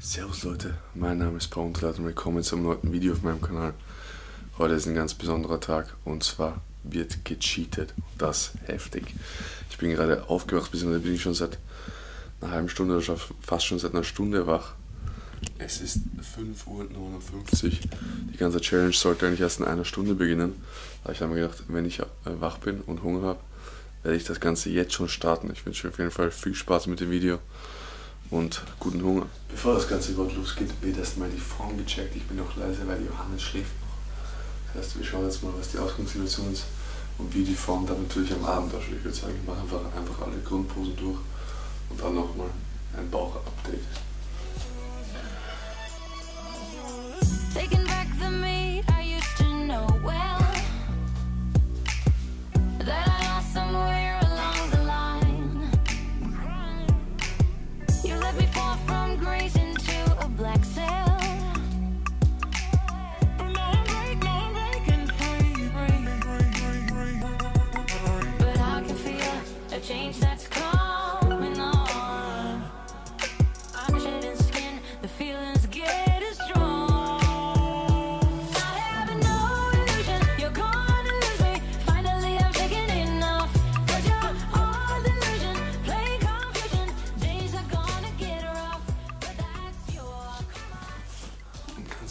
Servus Leute, mein Name ist Paul Unterleitner und willkommen zum neuen Video auf meinem Kanal. Heute ist ein ganz besonderer Tag und zwar wird gecheatet. Das heftig. Ich bin gerade aufgewacht, beziehungsweise bin ich schon seit einer halben Stunde oder fast schon seit einer Stunde wach. Es ist 5:59 Uhr. Die ganze Challenge sollte eigentlich erst in einer Stunde beginnen. Aber ich habe mir gedacht, wenn ich wach bin und Hunger habe, werde ich das Ganze jetzt schon starten. Ich wünsche euch auf jeden Fall viel Spaß mit dem Video und guten Hunger. Bevor das Ganze überhaupt losgeht, wird erstmal die Form gecheckt. Ich bin noch leise, weil Johannes schläft noch. Das heißt, wir schauen jetzt mal, was die Ausgangssituation ist und wie die Form dann natürlich am Abend ausschaut. Ich würde sagen, ich mache einfach alle Grundposen durch und dann nochmal ein Bauch-Update.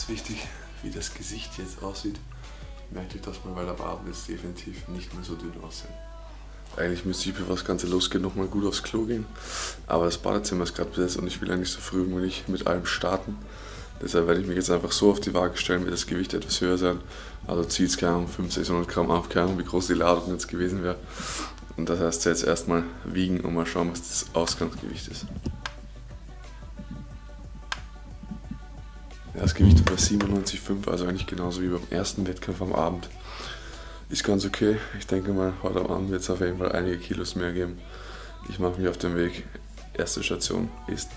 Wichtig, wie das Gesicht jetzt aussieht, merkt euch das mal, weil am Abend ist definitiv nicht mehr so dünn aussehen. Eigentlich müsste ich, bevor das Ganze losgeht, nochmal gut aufs Klo gehen, aber das Badezimmer ist gerade besetzt und ich will eigentlich so früh wie möglich mit allem starten. Deshalb werde ich mich jetzt einfach so auf die Waage stellen, wird das Gewicht etwas höher sein, also zieht es 500-600 Gramm ab, keine Ahnung, wie groß die Ladung jetzt gewesen wäre. Und das heißt jetzt erstmal wiegen und mal schauen, was das Ausgangsgewicht ist. Das Gewicht war 97,5, also eigentlich genauso wie beim ersten Wettkampf am Abend. Ist ganz okay. Ich denke mal, heute Abend wird es auf jeden Fall einige Kilos mehr geben. Ich mache mich auf den Weg. Erste Station ist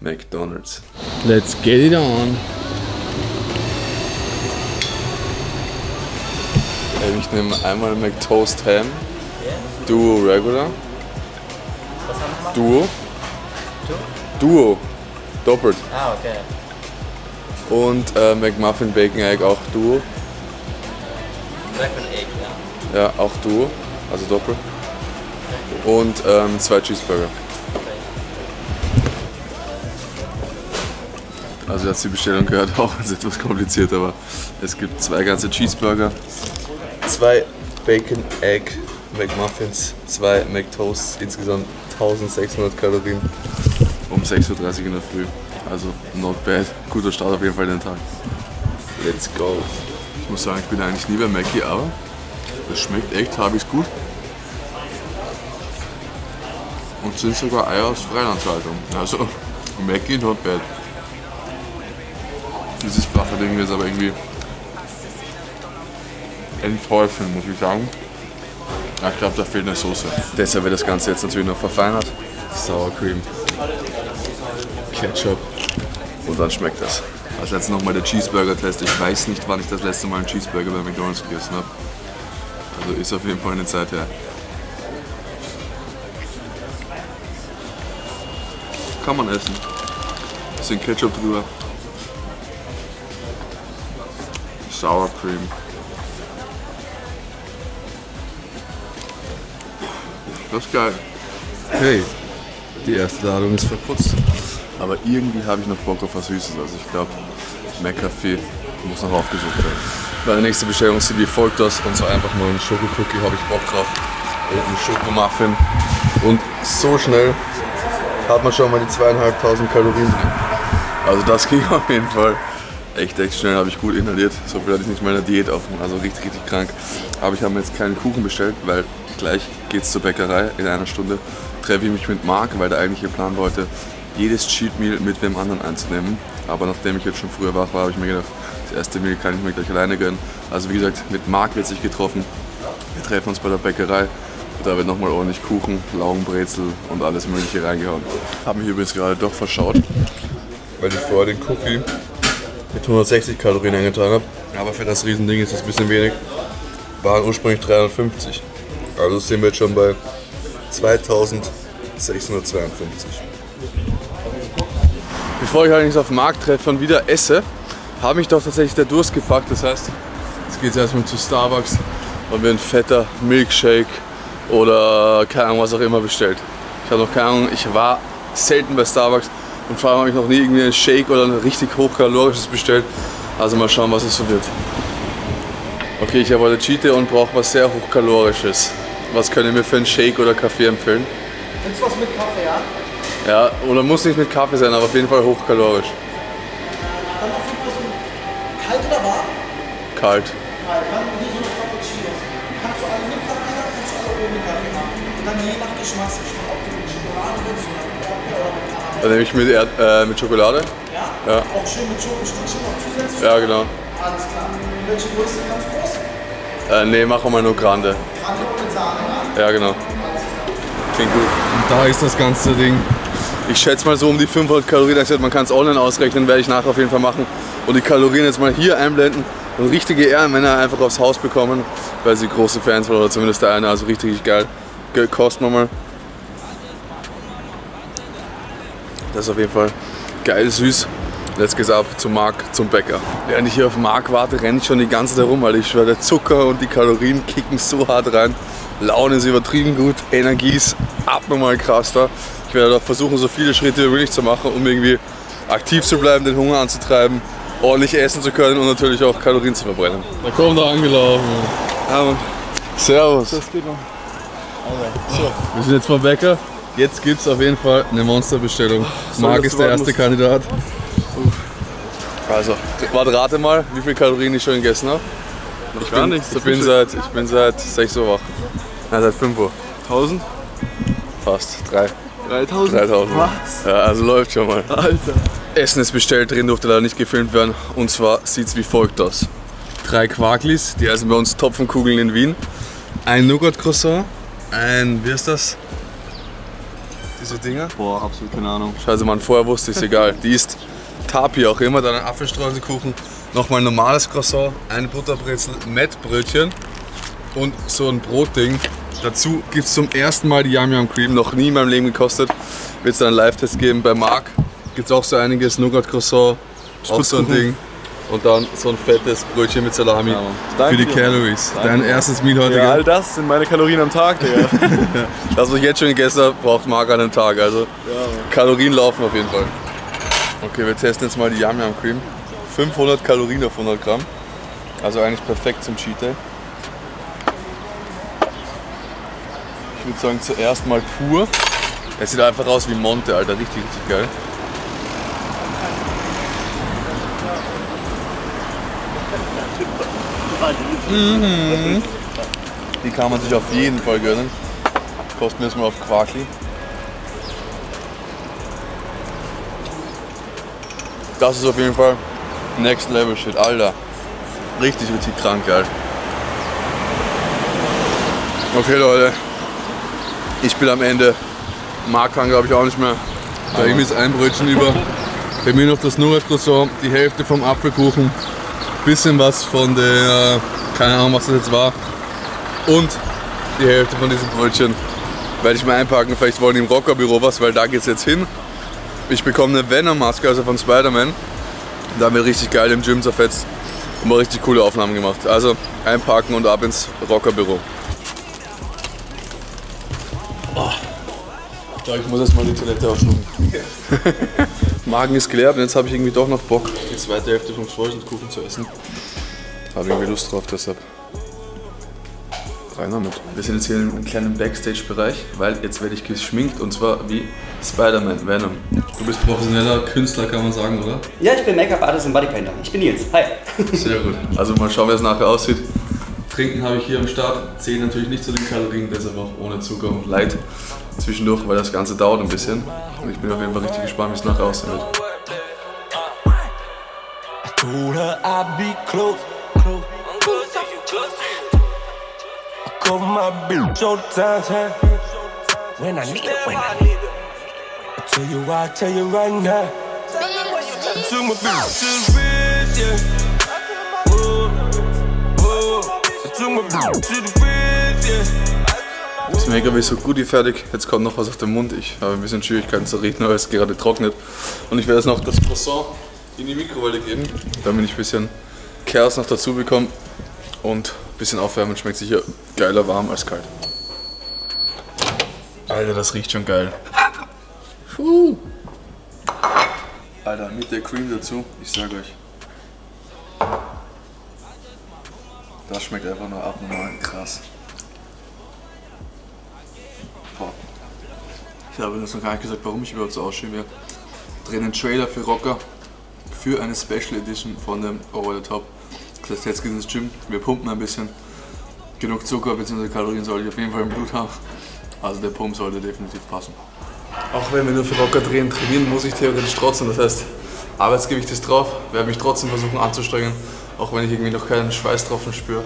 McDonald's. Let's get it on! Ich nehme einmal McToast Ham, Duo Regular, Duo, doppelt. Ah, okay. Und McMuffin Bacon Egg auch Duo. Bacon Egg, ja. Ja, auch Duo, also doppelt. Und 2 Cheeseburger. Also ihr habt die Bestellung gehört, auch wenn es etwas kompliziert, aber es gibt 2 ganze Cheeseburger, 2 Bacon Egg McMuffins, 2 McToasts, insgesamt 1600 Kalorien um 6:30 Uhr in der Früh. Also not bad, guter Start auf jeden Fall den Tag. Let's go! Ich muss sagen, ich bin eigentlich nie bei Mackie, aber das schmeckt echt, habe ich es gut. Und sind sogar Eier aus Freilandhaltung. Also Mackie not bad. Dieses flache Ding ist aber irgendwie enttäuschend, muss ich sagen. Ich glaube, da fehlt eine Soße. Deshalb wird das Ganze jetzt natürlich noch verfeinert. Sour Cream, Ketchup und dann schmeckt das. Als letztes nochmal der Cheeseburger-Test. Ich weiß nicht, wann ich das letzte Mal einen Cheeseburger bei McDonald's gegessen habe. Also ist auf jeden Fall eine Zeit her. Kann man essen. Bisschen Ketchup drüber. Sour Cream. Das ist geil. Hey, die erste Ladung ist verputzt. Aber irgendwie habe ich noch Bock auf was Süßes, also ich glaube, McCafe muss noch aufgesucht werden. Meine nächste Bestellung sieht wie folgt aus, und zwar einfach nur einen Schokocookie, habe ich Bock drauf, und einen Schokomuffin. Und so schnell hat man schon mal die 2500 Kalorien. Also das ging auf jeden Fall echt schnell, habe ich gut inhaliert, so viel hatte ich nicht meiner Diät aufgenommen, also richtig krank. Aber ich habe mir jetzt keinen Kuchen bestellt, weil gleich geht's zur Bäckerei, in einer Stunde treffe ich mich mit Marc, weil der eigentliche Plan war, heute jedes Cheat Meal mit wem anderen einzunehmen. Aber nachdem ich jetzt schon früher wach war, habe ich mir gedacht, das erste Meal kann ich mir gleich alleine gönnen. Also wie gesagt, mit Marc wird sich getroffen. Wir treffen uns bei der Bäckerei. Da wird nochmal ordentlich Kuchen, Laugenbrezel und alles mögliche reingehauen. Habe mich übrigens gerade doch verschaut, weil ich vorher den Cookie mit 160 Kalorien eingetan habe. Aber für das Riesending ist das ein bisschen wenig. Waren ursprünglich 350. Also sind wir jetzt schon bei 2652. bevor ich allerdings auf den Markt treffe und wieder esse, habe mich doch tatsächlich der Durst gepackt. Das heißt, jetzt geht es erstmal zu Starbucks und mir ein fetter Milkshake oder keine Ahnung was auch immer bestellt. Ich habe noch keine Ahnung, ich war selten bei Starbucks und vor allem habe ich noch nie irgendwie einen Shake oder ein richtig hochkalorisches bestellt. Also mal schauen, was es so wird. Okay, ich habe heute Cheat Day und brauche was sehr hochkalorisches. Was könnt ihr mir für einen Shake oder Kaffee empfehlen? Findest du was mit Kaffee, ja? Ja, oder muss nicht mit Kaffee sein, aber auf jeden Fall hochkalorisch. Dann auf jeden Fall kalt oder warm? Kalt. Kalt, dann hier so eine Cappuccino. Kannst du alle mit Kaffee machen, kannst du alle ohne Kaffee machen. Und dann je nach Geschmacksrichtung, ob du mit Schokolade willst oder mit Kaffee oder mit Kaffee. Dann nehme ich mit Schokolade. Ja? Ja. Auch schön mit Schokostückchen noch zusätzlich? Ja, genau. Alles klar. Welche Größe ganz groß? Nee, mach auch mal nur Grande. Grande und mit Sahne, ja? Ja, genau. Alles klar. Klingt gut. Und da ist das ganze Ding. Ich schätze mal so um die 500 Kalorien, man kann es online ausrechnen, werde ich nachher auf jeden Fall machen. Und die Kalorien jetzt mal hier einblenden und richtige Ehrenmänner einfach aufs Haus bekommen, weil sie große Fans waren oder zumindest der eine, also richtig geil. Kosten wir mal. Das ist auf jeden Fall geil süß. Let's geht's ab zum Marc, zum Bäcker. Während ich hier auf Marc warte, renne ich schon die ganze Zeit rum, weil ich schwöre, der Zucker und die Kalorien kicken so hart rein. Laune ist übertrieben gut, Energie ist abnormal krass da. Ich werde doch versuchen, so viele Schritte wie möglich zu machen, um irgendwie aktiv zu bleiben, den Hunger anzutreiben, ordentlich essen zu können und natürlich auch Kalorien zu verbrennen. Da kommt er angelaufen. Ja, Mann. Servus. Das geht noch. Also, so. Wir sind jetzt vom Bäcker. Jetzt gibt es auf jeden Fall eine Monsterbestellung. Marc ist der erste Kandidat. Also, warte, rate mal, wie viele Kalorien ich schon gegessen habe. Ich gar nichts. Ich bin seit 6 Uhr wach. Nein, seit 5 Uhr. 1000? Fast. 3. 3000? 3000. Was? Ja, also läuft schon mal. Alter. Essen ist bestellt, drin durfte leider nicht gefilmt werden. Und zwar sieht es wie folgt aus. 3 Quarklis, die heißen bei uns Topfenkugeln in Wien. Ein Nougat-Croissant. Ein, wie ist das? Diese Dinger? Boah, absolut keine Ahnung. Scheiße, man, vorher wusste ich es, egal. Die ist Tapi auch immer, dann ein Apfelstreuselkuchen, nochmal ein normales Croissant, eine Butterbrezel, Mettbrötchen und so ein Brotding. Dazu gibt es zum ersten Mal die Yum Yum Cream, noch nie in meinem Leben gekostet. Wird es dann einen Live-Test geben bei Marc. Gibt es auch so einiges, Nougat-Croissant, auch so ein Ding. Und dann so ein fettes Brötchen mit Salami, ja, für die Calories. Dein erstes Meal heute. Ja, all das sind meine Kalorien am Tag, Digga. Das, was ich jetzt schon gegessen habe, braucht Marc an einem Tag. Also ja, Kalorien laufen auf jeden Fall. Okay, wir testen jetzt mal die Yum Yum Cream. 500 Kalorien auf 100 Gramm. Also eigentlich perfekt zum Cheat Day. Ich würde sagen, zuerst mal pur. Es sieht einfach aus wie Monte, Alter. Richtig, richtig geil. Mhm. Die kann man sich auf jeden Fall gönnen. Kosten wir jetzt mal auf Quarkli. Das ist auf jeden Fall Next Level Shit, Alter. Richtig, richtig krank, geil. Okay, Leute. Ich bin am Ende. Marc kann, glaube ich, auch nicht mehr. Da irgendwie ist ein Brötchen über. Bei mir noch das Nougat-Croissant, die Hälfte vom Apfelkuchen, bisschen was von der, keine Ahnung, was das jetzt war, und die Hälfte von diesem Brötchen werde ich mal einpacken. Vielleicht wollen die im Rocker-Büro was, weil da geht's jetzt hin. Ich bekomme eine Venom-Maske, also von Spider-Man. Da haben wir richtig geil im Gym zerfetzt und mal richtig coole Aufnahmen gemacht. Also einpacken und ab ins Rocker-Büro. Oh. Ich glaube, ich muss erst mal die Toilette aufschlucken. Magen ist geleert und jetzt habe ich irgendwie doch noch Bock, die zweite Hälfte vom Streuselkuchen zu essen. Habe irgendwie Lust drauf, deshalb. Rein damit. Wir sind jetzt hier in einem kleinen Backstage-Bereich, weil jetzt werde ich geschminkt, und zwar wie Spider-Man, Venom. Du bist professioneller Künstler, kann man sagen, oder? Ja, ich bin Make-up-Artist und Bodypainter. Ich bin Nils. Hi. Sehr gut. Also mal schauen, wie es nachher aussieht. Trinken habe ich hier am Start. Zählt natürlich nicht zu den Kalorien, deshalb auch ohne Zucker und Light zwischendurch, weil das Ganze dauert ein bisschen. Und ich bin auf jeden Fall richtig gespannt, wie es nachher aussehen wird. Das Make-up ist so gut wie fertig. Jetzt kommt noch was auf den Mund. Ich habe ein bisschen Schwierigkeiten zu reden, weil es gerade trocknet. Und ich werde jetzt noch das Croissant in die Mikrowelle geben, damit ich ein bisschen Kers noch dazu bekomme. Und ein bisschen aufwärmen. Schmeckt sicher geiler warm als kalt. Alter, das riecht schon geil. Puh. Alter, mit der Cream dazu, ich sag euch. Das schmeckt einfach nur abnormal krass. Boah. Ich habe jetzt noch gar nicht gesagt, warum ich überhaupt so ausschaue. Wir drehen einen Trailer für Rocker, für eine Special Edition von dem Over the Top. Das heißt, jetzt geht's ins Gym, wir pumpen ein bisschen. Genug Zucker bzw. Kalorien soll ich auf jeden Fall im Blut haben. Also der Pump sollte definitiv passen. Auch wenn wir nur für Rocker drehen, trainieren muss ich theoretisch trotzdem. Das heißt, Arbeitsgewicht ist drauf, werde mich trotzdem versuchen anzustrengen. Auch wenn ich irgendwie noch keinen Schweißtropfen spüre,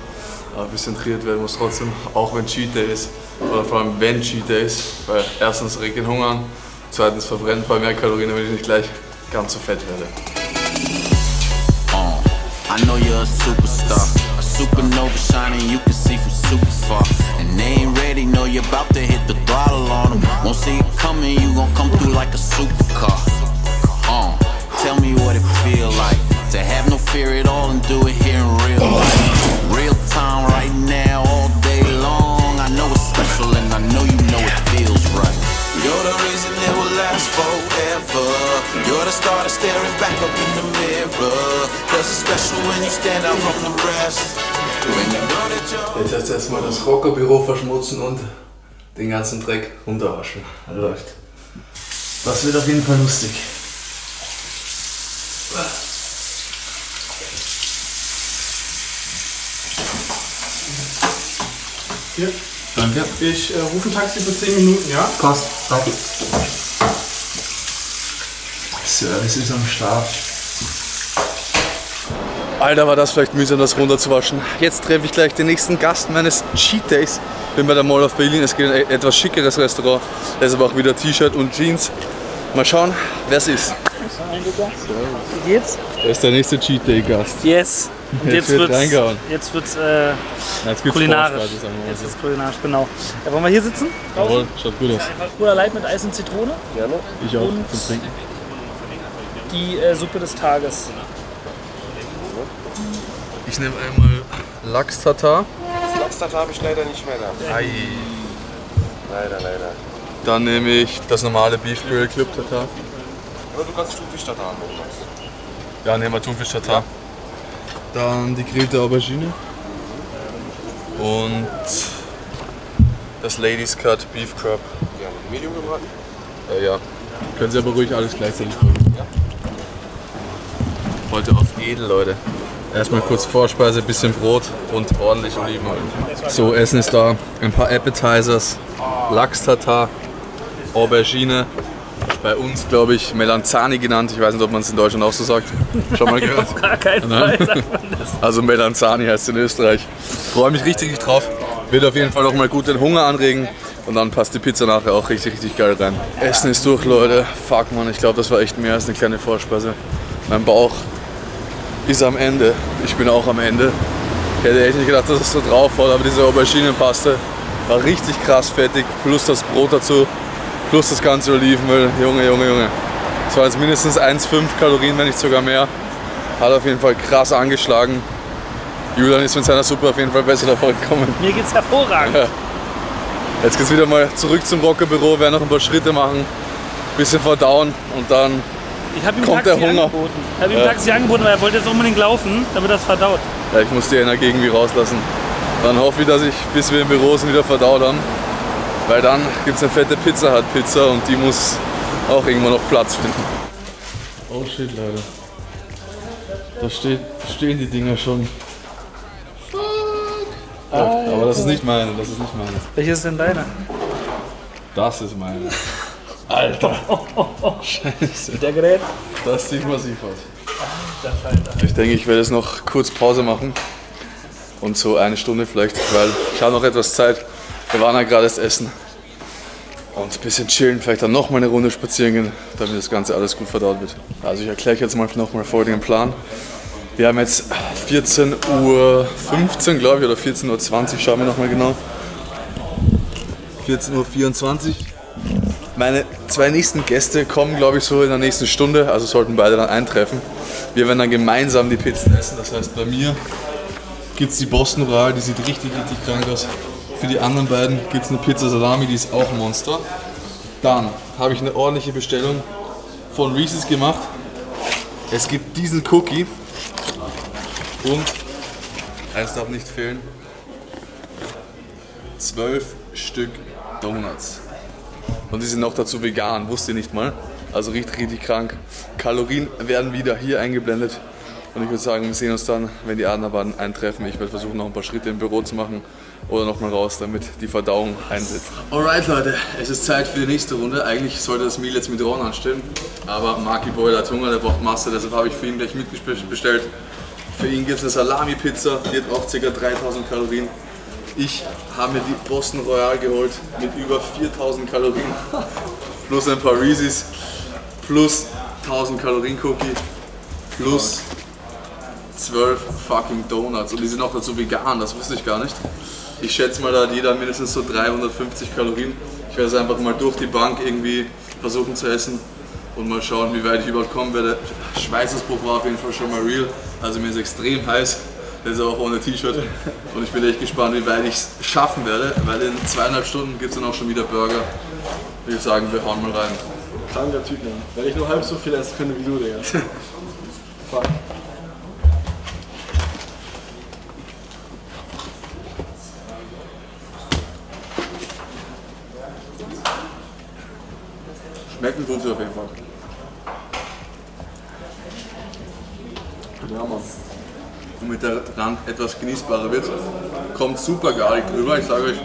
aber ein bisschen trainiert werden muss trotzdem, auch wenn Cheat Day ist, oder vor allem wenn Cheat Day ist, weil erstens regt den Hunger an, zweitens verbrennen ein paar mehr Kalorien, damit ich nicht gleich ganz so fett werde. I know you're a superstar, a supernova shining, you can see from super far. And they ain't ready, know you're about to hit the throttle on them. Won't see it coming, you gon' come through like a supercar. Tell me what it feel like to have no fear at all and do it here in real life. Real time right now, all day long. I know it's special and I know you know it feels right. You're the reason it will last forever. You're the starter staring back up in the mirror. Das ist special when you stand out from the rest. Jetzt heißt es erstmal das Rockerbüro verschmutzen und den ganzen Dreck runterwaschen. Läuft. Das wird auf jeden Fall lustig. Hier. Danke. Ich rufe ein Taxi für 10 Minuten, ja? Passt. Danke. Service ist am Start. Alter, war das vielleicht mühsam, das runterzuwaschen. Jetzt treffe ich gleich den nächsten Gast meines Cheat Days. Bin bei der Mall of Berlin. Es geht in ein etwas schickeres Restaurant. Da ist aber auch wieder T-Shirt und Jeans. Mal schauen, wer es ist. Wie geht's? Der ist der nächste Cheat Day Gast. Yes. Jetzt wird's kulinarisch. Jetzt wird's kulinarisch, genau. Ja, wollen wir hier sitzen? Jawohl, schaut gut aus. Cooler Light mit Eis und Zitrone. Gerne. Ich auch. Und zum Trinken. Die Suppe des Tages. Ich nehme einmal Lachs-Tatar. Das Lachs-Tatar habe ich leider nicht mehr da. Ei. Leider. Dann nehme ich das normale Beef Grill Club Tatar. Oder du kannst Thunfisch-Tatar nehmen. Ja, nehmen wir Thunfisch-Tatar. Ja. Dann die gegrillte Aubergine und das Ladies Cut Beef Crab. Ja, Medium gebraten? Ja. Können Sie aber ruhig alles gleichzeitig probieren. Ja. Heute auf edel, Leute. Erstmal kurz Vorspeise, bisschen Brot und ordentlich Olivenöl. So, Essen ist da. Ein paar Appetizers, Lachs-Tatar, Aubergine. Bei uns, glaube ich, Melanzani genannt. Ich weiß nicht, ob man es in Deutschland auch so sagt. Schon mal gehört? Auf gar keinen Fall sagt man das. Also Melanzani heißt es in Österreich. Freue mich richtig drauf. Wird auf jeden Fall auch mal gut den Hunger anregen. Und dann passt die Pizza nachher auch richtig geil rein. Essen ist durch, Leute. Fuck, man. Ich glaube, das war echt mehr als eine kleine Vorspeise. Mein Bauch ist am Ende. Ich bin auch am Ende. Ich hätte echt nicht gedacht, dass es so drauf war. Aber diese Auberginenpaste war richtig krass fettig. Plus das Brot dazu. Plus das ganze Olivenöl, Junge. Das war jetzt mindestens 1,5 Kalorien, wenn nicht sogar mehr. Hat auf jeden Fall krass angeschlagen. Julian ist mit seiner Suppe auf jeden Fall besser davon gekommen. Mir geht's hervorragend. Ja. Jetzt geht's wieder mal zurück zum Rockerbüro, werden noch ein paar Schritte machen, bisschen verdauen und dann kommt der Hunger. Ich habe ihm Taxi angeboten, weil er wollte jetzt unbedingt laufen, damit das verdaut. Ja, ich muss die Energie irgendwie rauslassen. Dann hoffe ich, dass ich, bis wir im Büro sind, wieder verdaut haben. Weil dann gibt es eine fette Pizza Hut Pizza und die muss auch irgendwo noch Platz finden. Oh shit, Leute. Da stehen die Dinger schon. Fuck! Oh, aber das ist nicht meine, Welches ist denn deine? Das ist meine. Alter! Scheiße. Der Gerät? Das sieht massiv aus. Alter. Ich denke, ich werde jetzt noch kurz Pause machen. Und so eine Stunde vielleicht, weil ich habe noch etwas Zeit. Wir waren ja gerade erst essen und ein bisschen chillen, vielleicht dann noch mal eine Runde spazieren gehen, damit das Ganze alles gut verdaut wird. Also ich erkläre euch jetzt mal nochmal vor den Plan. Wir haben jetzt 14:15 Uhr, glaube ich, oder 14:20 Uhr, schauen wir nochmal genau. 14:24 Uhr. Meine zwei nächsten Gäste kommen, glaube ich, so in der nächsten Stunde, also sollten beide dann eintreffen. Wir werden dann gemeinsam die Pizzen essen, das heißt bei mir gibt es die Boston Royal, die sieht richtig, richtig krank aus. Für die anderen beiden gibt es eine Pizza Salami, die ist auch Monster. Dann habe ich eine ordentliche Bestellung von Reese's gemacht. Es gibt diesen Cookie und, eins darf nicht fehlen, 12 Stück Donuts. Und die sind noch dazu vegan, wusste ich nicht mal. Also riecht richtig krank. Kalorien werden wieder hier eingeblendet. Und ich würde sagen, wir sehen uns dann, wenn die Adlerbaden eintreffen. Ich werde versuchen, noch ein paar Schritte im Büro zu machen oder nochmal raus, damit die Verdauung einsetzt. Alright Leute, es ist Zeit für die nächste Runde. Eigentlich sollte das Meal jetzt mit Ron anstehen, aber Marky Boy hat Hunger, der braucht Masse, deshalb habe ich für ihn gleich mitbestellt. Für ihn gibt es eine Salami-Pizza, die hat auch ca. 3000 Kalorien. Ich habe mir die Boston Royal geholt mit über 4000 Kalorien, plus ein paar Reese's, plus 1000 Kalorien Cookie, plus 12 fucking Donuts. Und die sind auch dazu vegan, das wusste ich gar nicht. Ich schätze mal, da hat jeder mindestens so 350 Kalorien. Ich werde es einfach mal durch die Bank irgendwie versuchen zu essen und mal schauen, wie weit ich überhaupt kommen werde. Schweißausbruch war auf jeden Fall schon mal real, also mir ist extrem heiß. Das ist auch ohne T-Shirt und ich bin echt gespannt, wie weit ich es schaffen werde, weil in 2,5 Stunden gibt es dann auch schon wieder Burger. Ich würde sagen, wir hauen mal rein. Kranker Typ, ne? Wenn ich nur halb so viel essen könnte wie du, Digga. Fuck. Schmecken gut auf jeden Fall. Ja, Mann. Damit der Rand etwas genießbarer wird, kommt super Garlic drüber. Ich sage euch,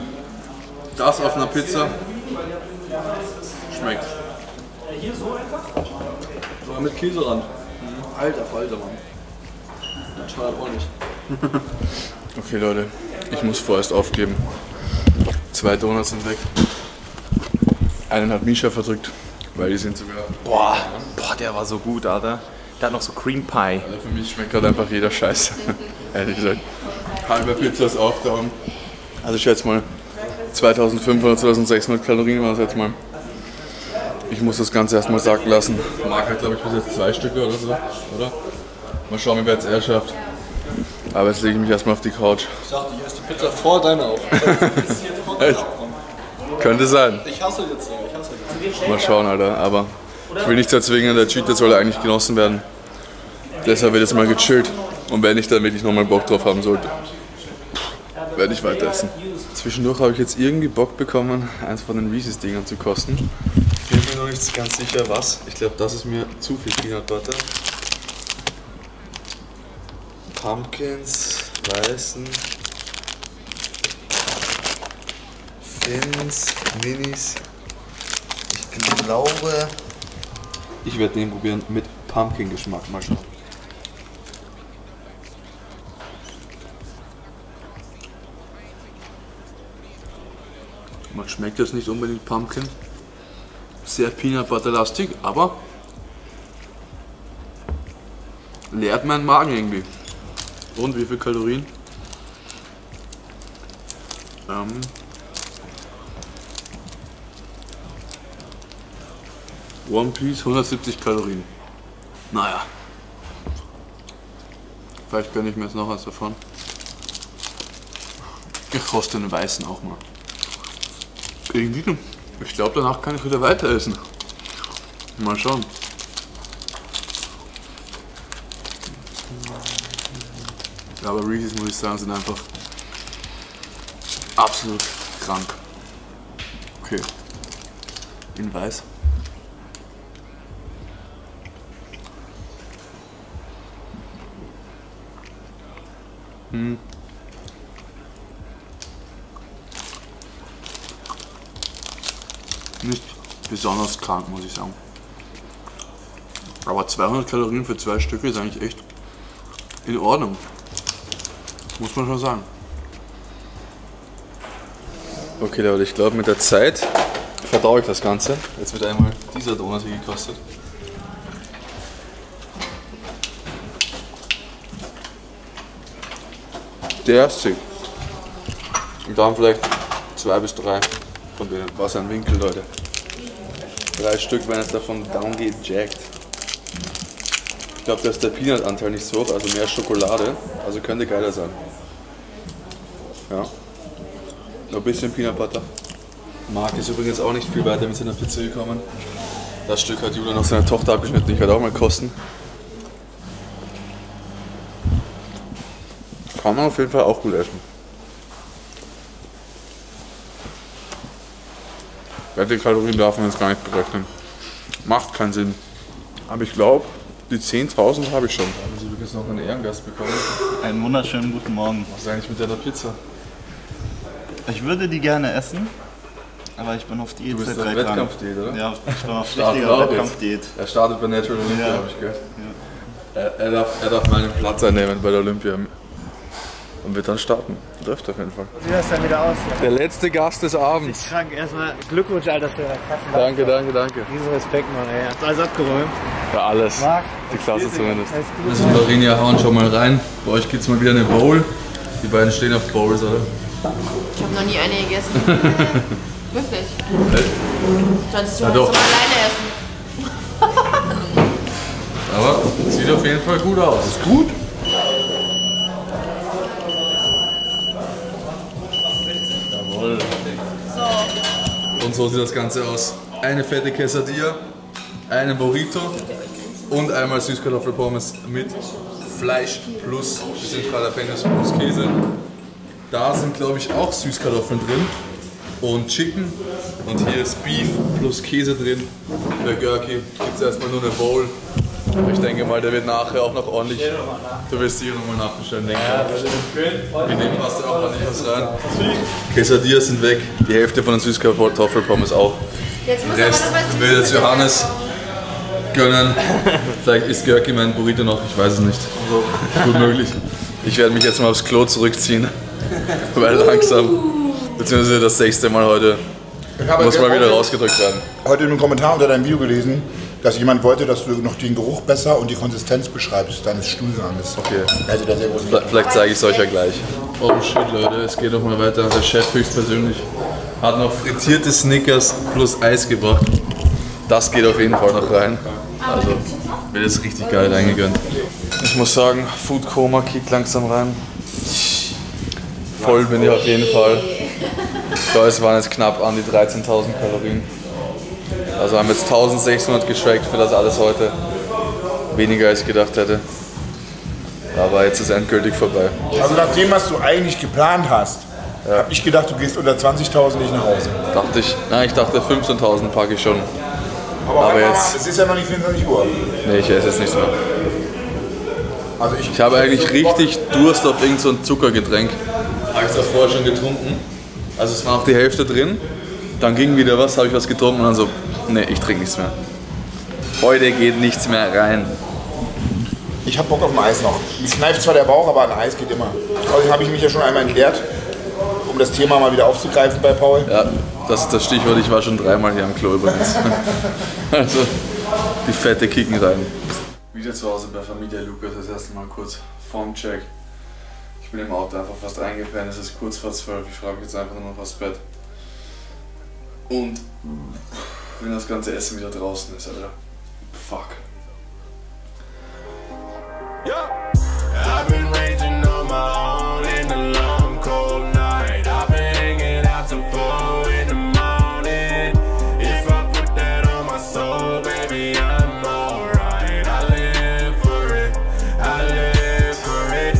das auf einer Pizza schmeckt. Hier so einfach? Sogar mit Käserand. Alter Falter, Mann. Das schadet auch nicht. Okay Leute, ich muss vorerst aufgeben. 2 Donuts sind weg. Einen hat Misha verdrückt, weil die sind sogar... Boah, der war so gut, Alter. Der hat noch so Cream Pie. Also für mich schmeckt gerade einfach jeder Scheiß. Ehrlich gesagt. Halbe Pizza ist auch da. Also ich schätze mal 2500, 2600 Kalorien war das jetzt mal. Ich muss das Ganze erstmal sacken lassen. Marc hat, glaube ich, bis jetzt 2 Stücke oder so, oder? Mal schauen, wie wer es eher schafft. Aber jetzt lege ich mich erstmal auf die Couch. Ich dachte, ich esse die Pizza vor deiner auf. Echt? Könnte sein. Ich hasse jetzt ja, Mal schauen, Alter, aber... Ich will nichts erzwingen, der Cheat soll eigentlich genossen werden. Deshalb wird jetzt mal gechillt. Und wenn ich dann wirklich nochmal Bock drauf haben sollte, werde ich weiter essen. Zwischendurch habe ich jetzt irgendwie Bock bekommen, eins von den Reese's-Dingern zu kosten. Ich bin mir noch nicht ganz sicher, was. Ich glaube, das ist mir zu viel Peanut Butter. Pumpkins, Weißen, Fins, Minis. Ich glaube... Ich werde den probieren mit Pumpkin-Geschmack. Mal schauen. Man schmeckt das nicht unbedingt Pumpkin. Sehr Peanut Butter-lastig, aber leert meinen Magen irgendwie. Und wie viel Kalorien? 1 Piece, 170 Kalorien. Naja. Vielleicht gönne ich mir jetzt noch was davon. Ich koste den Weißen auch mal. Irgendwie. Ich glaube, danach kann ich wieder weiter essen. Mal schauen. Aber Reese's, muss ich sagen, sind einfach absolut krank. Okay. In Weiß. Nicht besonders krank, muss ich sagen. Aber 200 Kalorien für 2 Stücke ist eigentlich echt in Ordnung. Muss man schon sagen. Okay Leute, ich glaube mit der Zeit verdaue ich das Ganze. Jetzt wird einmal dieser Donut hier gekostet. Der ist sick. Und dann vielleicht 2 bis 3 Von denen. Was ein Winkel, Leute. 3 Stück, wenn es davon down geht, jackt. Ich glaube, da ist der Peanut-Anteil nicht so hoch, also mehr Schokolade. Also könnte geiler sein. Ja. Noch ein bisschen Peanut Butter. Marc ist übrigens auch nicht viel weiter mit seiner Pizza gekommen. Das Stück hat Julian noch seiner Tochter abgeschnitten. Ich werde auch mal kosten. Kann man auf jeden Fall auch gut essen. Die Kalorien darf man jetzt gar nicht berechnen. Macht keinen Sinn. Aber ich glaube, die 10.000 habe ich schon. Da haben Sie übrigens noch einen Ehrengast bekommen. Einen wunderschönen guten Morgen. Was ist eigentlich mit deiner Pizza? Ich würde die gerne essen, aber ich bin auf Diät. Du bist auf Wettkampfdiät, oder? Ja, ich bin auf richtiger Wettkampfdiät. Er startet bei Natural Olympia, habe ich gehört. Ja. Er darf meinen Platz einnehmen bei der Olympia. Und wird dann starten. Läuft auf jeden Fall. Wie sieht das dann wieder aus? Der letzte Gast des Abends. Ich krank. Erstmal Glückwunsch, Alter, für der Kassen. Danke. Riesen Respekt, Mann, ey. Hat's alles abgeräumt. Ja, alles. Marc, die Klasse zumindest. Das Lorinia hauen schon mal rein. Bei euch gibt's mal wieder eine Bowl. Die beiden stehen auf Bowls, oder? Ich habe noch nie eine gegessen. Wirklich. Echt? Sonst tun wir uns immer alleine essen. Aber sieht auf jeden Fall gut aus. Ist gut. Und so sieht das Ganze aus. Eine fette Quesadilla, einen Burrito und einmal Süßkartoffelpommes mit Fleisch plus bisschen Jalapenos plus Käse. Da sind, glaube ich, auch Süßkartoffeln drin und Chicken. Und hier ist Beef plus Käse drin. Bei Goerki gibt es erstmal nur eine Bowl. Ich denke mal, der wird nachher auch noch ordentlich. Du wirst hier nochmal nachbestellen, denke ich. Wir nehmen was da auch ordentlich was rein. Quesadillas sind weg, die Hälfte von den Süßkartoffelpommes auch. Den Rest will jetzt Johannes gönnen. Vielleicht isst Goerki mein Burrito noch, ich weiß es nicht. Also, gut möglich. Ich werde mich jetzt mal aufs Klo zurückziehen, weil langsam, beziehungsweise das 6. Mal heute, muss mal wieder rausgedrückt werden. Heute in einem Kommentar unter deinem Video gelesen, dass jemand wollte, dass du noch den Geruch besser und die Konsistenz beschreibst deines Stuhlganges. Okay. Also das sehr groß. Vielleicht zeige ich es euch ja gleich. Oh shit, Leute, es geht noch mal weiter. Der Chef höchstpersönlich hat noch frittierte Snickers plus Eis gebracht. Das geht auf jeden Fall noch rein. Also wird jetzt richtig geil reingegönnt. Ich muss sagen, Food Coma kickt langsam rein. Voll bin ich auf jeden Fall. Es waren jetzt knapp an die 13.000 Kalorien. Also haben jetzt 1.600 geschreckt für das alles heute. Weniger als ich gedacht hätte. Aber jetzt ist endgültig vorbei. Also nach dem, was du eigentlich geplant hast, ja, habe ich gedacht, du gehst unter 20.000 nicht nach Hause. Dachte ich, nein, ich dachte 15.000 packe ich schon. Aber jetzt... Es ist ja noch nicht 24 Uhr. Nee, ich esse jetzt nichts mehr. Also ich habe eigentlich richtig Durst auf irgend so ein Zuckergetränk. Habe ich davor schon getrunken. Also es war auch die Hälfte drin. Dann ging wieder was, habe ich was getrunken und dann so, nee, ich trinke nichts mehr. Heute geht nichts mehr rein. Ich habe Bock auf ein Eis noch. Es kneift zwar der Bauch, aber ein Eis geht immer. Außerdem habe ich mich ja schon einmal entleert, um das Thema mal wieder aufzugreifen bei Paul. Ja, das ist das Stichwort. Ich war schon 3-mal hier am Klo übrigens. Also, die Fette kicken rein. Wieder zu Hause bei Familie Luckas, das erste Mal kurz Formcheck. Ich bin im Auto einfach fast eingepennt, es ist kurz vor 12. Ich frage jetzt einfach nur noch aufs Bett. Und wenn das ganze Essen wieder draußen ist, Alter. Fuck. Ja. I've been raging on my own in a long cold night. I've been hanging out till 4 in the morning. If I put that on my soul, baby, I'm alright. I live for it. I live for it.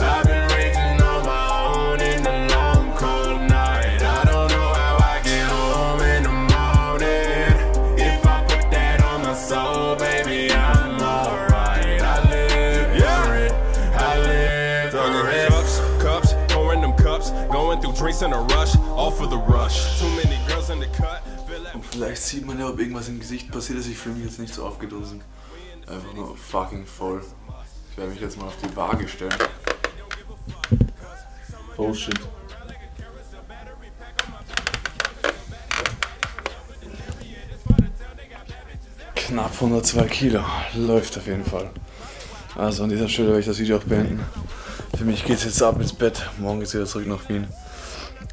I've been raging on my own in a long cold night. I don't know how I get home in the morning. If I put that on my soul, baby, I'm alright. I live for it. I live for it. Cups, pouring them cups, going through drinks in a rush, all for the rush. Too many girls in the cut. Und vielleicht sieht man ja, ob irgendwas im Gesicht passiert ist. Ich fühle mich jetzt nicht so aufgedunsen. Einfach nur fucking voll. Ich werde mich jetzt mal auf die Waage stellen. Oh shit. Knapp 102 Kilo. Läuft auf jeden Fall. Also an dieser Stelle werde ich das Video auch beenden. Für mich geht es jetzt ab ins Bett. Morgen geht es wieder zurück nach Wien.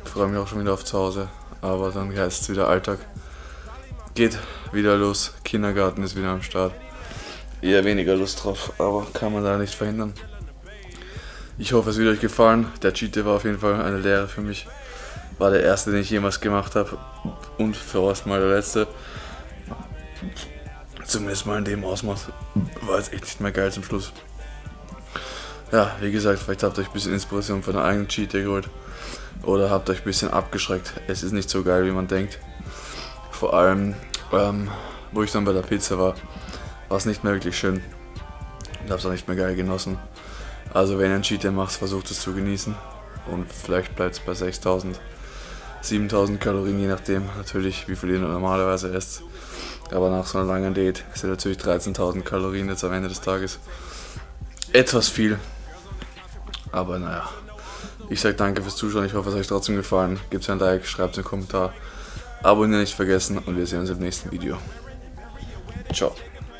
Ich freue mich auch schon wieder auf zu Hause, aber dann heißt es wieder Alltag. Geht wieder los, Kindergarten ist wieder am Start. Eher weniger Lust drauf, aber kann man da nicht verhindern. Ich hoffe, es wird euch gefallen. Der Cheat Day war auf jeden Fall eine Lehre für mich. War der erste, den ich jemals gemacht habe und vorerst mal der letzte. Zumindest mal in dem Ausmaß. War jetzt echt nicht mehr geil zum Schluss. Ja, wie gesagt, vielleicht habt ihr euch ein bisschen Inspiration von der eigenen Cheat Day geholt. Oder habt euch ein bisschen abgeschreckt. Es ist nicht so geil, wie man denkt. Vor allem, wo ich dann bei der Pizza war, war es nicht mehr wirklich schön. Ich habe es auch nicht mehr geil genossen. Also wenn ihr einen Cheat Day macht, versucht es zu genießen. Und vielleicht bleibt es bei 6.000, 7.000 Kalorien, je nachdem natürlich, wie viel ihr normalerweise esst. Aber nach so einer langen Diät sind natürlich 13.000 Kalorien jetzt am Ende des Tages etwas viel. Aber naja, ich sage danke fürs Zuschauen, ich hoffe, es hat euch trotzdem gefallen. Gebt ein Like, schreibt einen Kommentar, abonnieren nicht vergessen und wir sehen uns im nächsten Video. Ciao.